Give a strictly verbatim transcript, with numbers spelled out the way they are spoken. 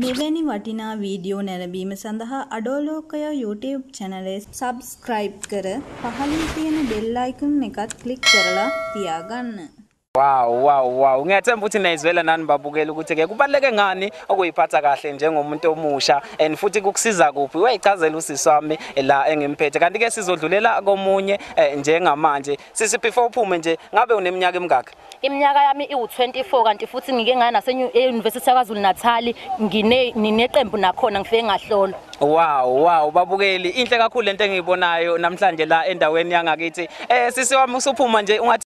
මෙවැනි වටිනා වීඩියෝ නැරඹීම සඳහා අඩෝලෝකය YouTube channel subscribe කර පහළින් තියෙන bell icon එකත් click කරලා තියාගන්න. Wow wow wow ngiyathemba ukuthi nayizwela nani babukela ukuthi ke kubaleke ngani okuyiphatha kahle njengomuntu omusha and futhi kukusiza kuphi wayichazela usisi wami la engimphethe kanti ke sizodlulela komunye njengamanje sisi before uphume nje ngabe uneminyaka emingaka iminyaka yami iwu twenty-four kanti futhi ngike ngana nase University yaKwaZulu Natal ngine nineqembu nakhona ngifike ngahlolwa. Wow wow babukeli inhle kakhulu lento engiyibonayo namhlanje la endaweni yangakithi eh sisi wami usuphuma nje unga